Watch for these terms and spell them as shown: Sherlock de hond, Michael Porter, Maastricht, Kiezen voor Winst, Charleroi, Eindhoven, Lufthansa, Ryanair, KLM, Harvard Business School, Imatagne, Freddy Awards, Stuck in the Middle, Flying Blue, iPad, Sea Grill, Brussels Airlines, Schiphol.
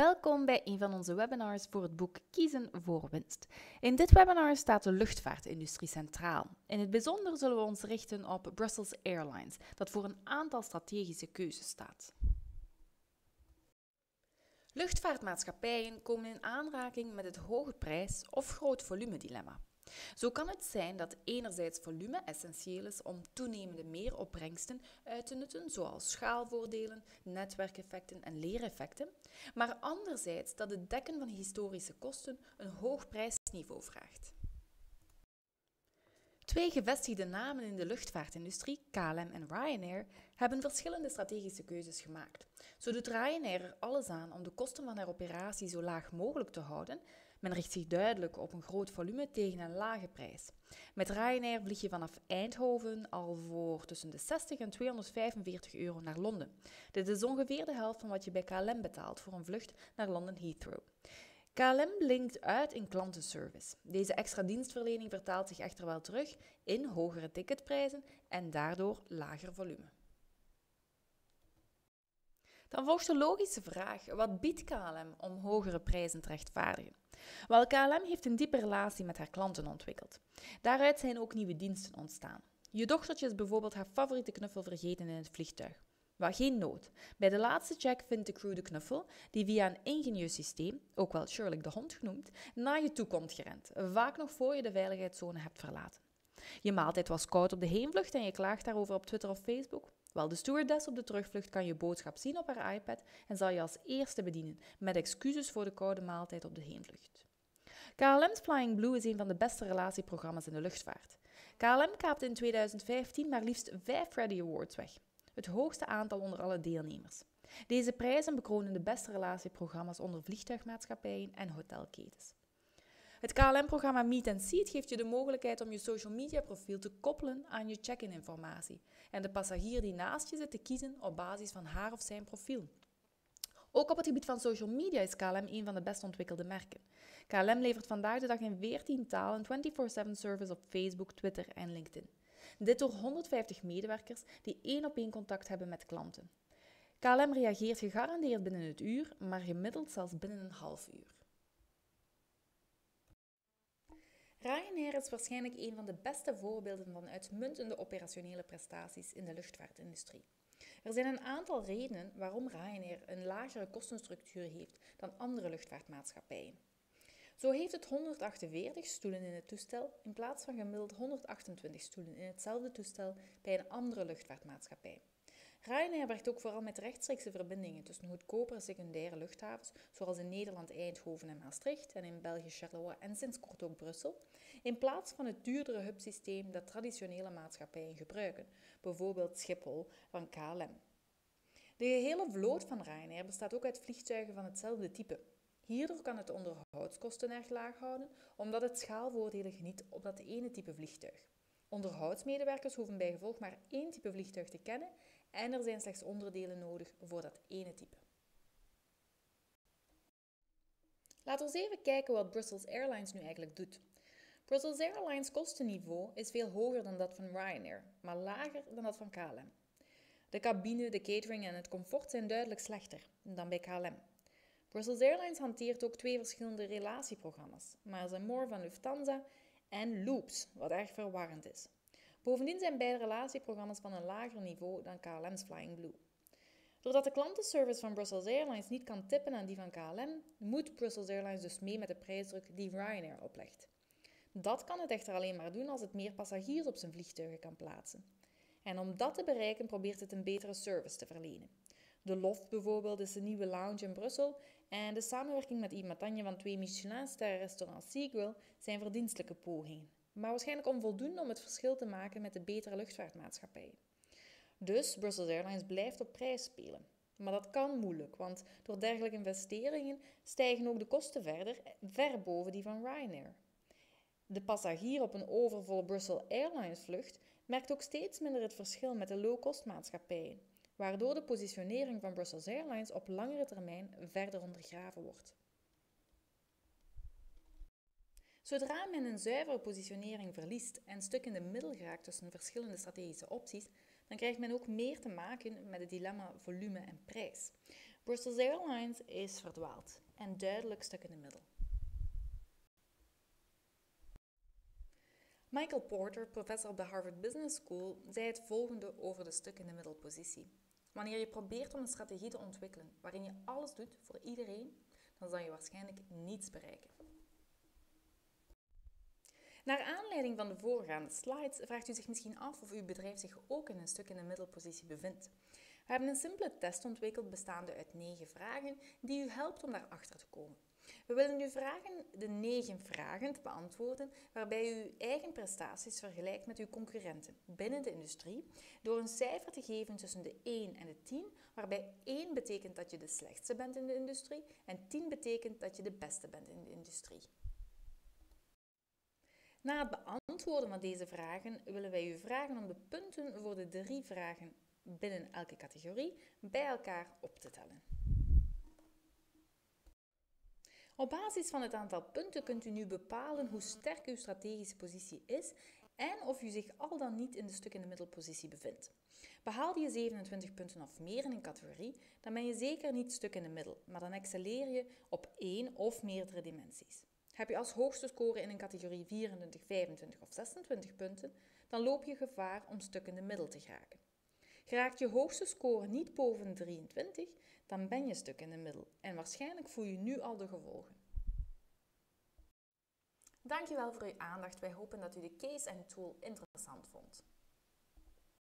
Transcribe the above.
Welkom bij een van onze webinars voor het boek Kiezen voor Winst. In dit webinar staat de luchtvaartindustrie centraal. In het bijzonder zullen we ons richten op Brussels Airlines, dat voor een aantal strategische keuzes staat. Luchtvaartmaatschappijen komen in aanraking met het hoge prijs- of groot volume-dilemma. Zo kan het zijn dat enerzijds volume essentieel is om toenemende meeropbrengsten uit te nutten, zoals schaalvoordelen, netwerkeffecten en leereffecten, maar anderzijds dat het dekken van historische kosten een hoog prijsniveau vraagt. Twee gevestigde namen in de luchtvaartindustrie, KLM en Ryanair, hebben verschillende strategische keuzes gemaakt. Zo doet Ryanair er alles aan om de kosten van haar operatie zo laag mogelijk te houden. Men richt zich duidelijk op een groot volume tegen een lage prijs. Met Ryanair vlieg je vanaf Eindhoven al voor tussen de 60 en 245 euro naar Londen. Dit is ongeveer de helft van wat je bij KLM betaalt voor een vlucht naar London Heathrow. KLM blinkt uit in klantenservice. Deze extra dienstverlening vertaalt zich echter wel terug in hogere ticketprijzen en daardoor lager volume. Dan volgt de logische vraag, wat biedt KLM om hogere prijzen te rechtvaardigen? Wel, KLM heeft een diepe relatie met haar klanten ontwikkeld. Daaruit zijn ook nieuwe diensten ontstaan. Je dochtertje is bijvoorbeeld haar favoriete knuffel vergeten in het vliegtuig. Maar geen nood. Bij de laatste check vindt de crew de knuffel, die via een ingenieus systeem, ook wel Sherlock de hond genoemd, naar je toe komt gerend, vaak nog voor je de veiligheidszone hebt verlaten. Je maaltijd was koud op de heenvlucht en je klaagt daarover op Twitter of Facebook? Wel, de stewardess op de terugvlucht kan je boodschap zien op haar iPad en zal je als eerste bedienen, met excuses voor de koude maaltijd op de heenvlucht. KLM's Flying Blue is een van de beste relatieprogramma's in de luchtvaart. KLM kaapte in 2015 maar liefst 5 Freddy Awards weg, het hoogste aantal onder alle deelnemers. Deze prijzen bekronen de beste relatieprogramma's onder vliegtuigmaatschappijen en hotelketens. Het KLM-programma Meet & Seat geeft je de mogelijkheid om je social media profiel te koppelen aan je check-in informatie en de passagier die naast je zit te kiezen op basis van haar of zijn profiel. Ook op het gebied van social media is KLM een van de best ontwikkelde merken. KLM levert vandaag de dag in 14 talen 24/7 service op Facebook, Twitter en LinkedIn. Dit door 150 medewerkers die één-op-één contact hebben met klanten. KLM reageert gegarandeerd binnen het uur, maar gemiddeld zelfs binnen een half uur. Ryanair is waarschijnlijk een van de beste voorbeelden van uitmuntende operationele prestaties in de luchtvaartindustrie. Er zijn een aantal redenen waarom Ryanair een lagere kostenstructuur heeft dan andere luchtvaartmaatschappijen. Zo heeft het 148 stoelen in het toestel in plaats van gemiddeld 128 stoelen in hetzelfde toestel bij een andere luchtvaartmaatschappij. Ryanair werkt ook vooral met rechtstreekse verbindingen tussen goedkopere secundaire luchthavens, zoals in Nederland Eindhoven en Maastricht en in België Charleroi en sinds kort ook Brussel, in plaats van het duurdere hubsysteem dat traditionele maatschappijen gebruiken, bijvoorbeeld Schiphol van KLM. De gehele vloot van Ryanair bestaat ook uit vliegtuigen van hetzelfde type. Hierdoor kan het de onderhoudskosten erg laag houden, omdat het schaalvoordelen geniet op dat ene type vliegtuig. Onderhoudsmedewerkers hoeven bijgevolg maar één type vliegtuig te kennen en er zijn slechts onderdelen nodig voor dat ene type. Laten we eens even kijken wat Brussels Airlines nu eigenlijk doet. Brussels Airlines kostenniveau is veel hoger dan dat van Ryanair, maar lager dan dat van KLM. De cabine, de catering en het comfort zijn duidelijk slechter dan bij KLM. Brussels Airlines hanteert ook 2 verschillende relatieprogramma's, maar zijn more van Lufthansa en Loops, wat erg verwarrend is. Bovendien zijn beide relatieprogramma's van een lager niveau dan KLM's Flying Blue. Doordat de klantenservice van Brussels Airlines niet kan tippen aan die van KLM, moet Brussels Airlines dus mee met de prijsdruk die Ryanair oplegt. Dat kan het echter alleen maar doen als het meer passagiers op zijn vliegtuigen kan plaatsen. En om dat te bereiken probeert het een betere service te verlenen. De Loft bijvoorbeeld is de nieuwe lounge in Brussel en de samenwerking met Imatagne van 2 Michelin-sterrenrestaurant Sea Grill zijn verdienstelijke pogingen, maar waarschijnlijk onvoldoende om het verschil te maken met de betere luchtvaartmaatschappijen. Dus Brussels Airlines blijft op prijs spelen. Maar dat kan moeilijk, want door dergelijke investeringen stijgen ook de kosten verder, ver boven die van Ryanair. De passagier op een overvolle Brussels Airlines vlucht merkt ook steeds minder het verschil met de low-cost maatschappijen, waardoor de positionering van Brussels Airlines op langere termijn verder ondergraven wordt. Zodra men een zuivere positionering verliest en Stuck in the Middle geraakt tussen verschillende strategische opties, dan krijgt men ook meer te maken met het dilemma volume en prijs. Brussels Airlines is verdwaald en duidelijk Stuck in the Middle. Michael Porter, professor op de Harvard Business School, zei het volgende over de Stuck in the Middle positie. Wanneer je probeert om een strategie te ontwikkelen waarin je alles doet voor iedereen, dan zal je waarschijnlijk niets bereiken. Naar aanleiding van de voorgaande slides vraagt u zich misschien af of uw bedrijf zich ook in een Stuck in the Middle positie bevindt. We hebben een simpele test ontwikkeld bestaande uit 9 vragen die u helpt om daarachter te komen. We willen u vragen de 9 vragen te beantwoorden waarbij u uw eigen prestaties vergelijkt met uw concurrenten binnen de industrie door een cijfer te geven tussen de 1 en de 10, waarbij 1 betekent dat je de slechtste bent in de industrie en 10 betekent dat je de beste bent in de industrie. Na het beantwoorden van deze vragen willen wij u vragen om de punten voor de 3 vragen binnen elke categorie bij elkaar op te tellen. Op basis van het aantal punten kunt u nu bepalen hoe sterk uw strategische positie is en of u zich al dan niet in de Stuck in the Middle positie bevindt. Behaalde je 27 punten of meer in een categorie, dan ben je zeker niet Stuck in the Middle, maar dan excelleer je op 1 of meerdere dimensies. Heb je als hoogste score in een categorie 24, 25 of 26 punten, dan loop je gevaar om Stuck in the Middle te geraken. Geraakt je hoogste score niet boven 23, dan ben je Stuck in the Middle en waarschijnlijk voel je nu al de gevolgen. Dankjewel voor uw aandacht. Wij hopen dat u de case en tool interessant vond.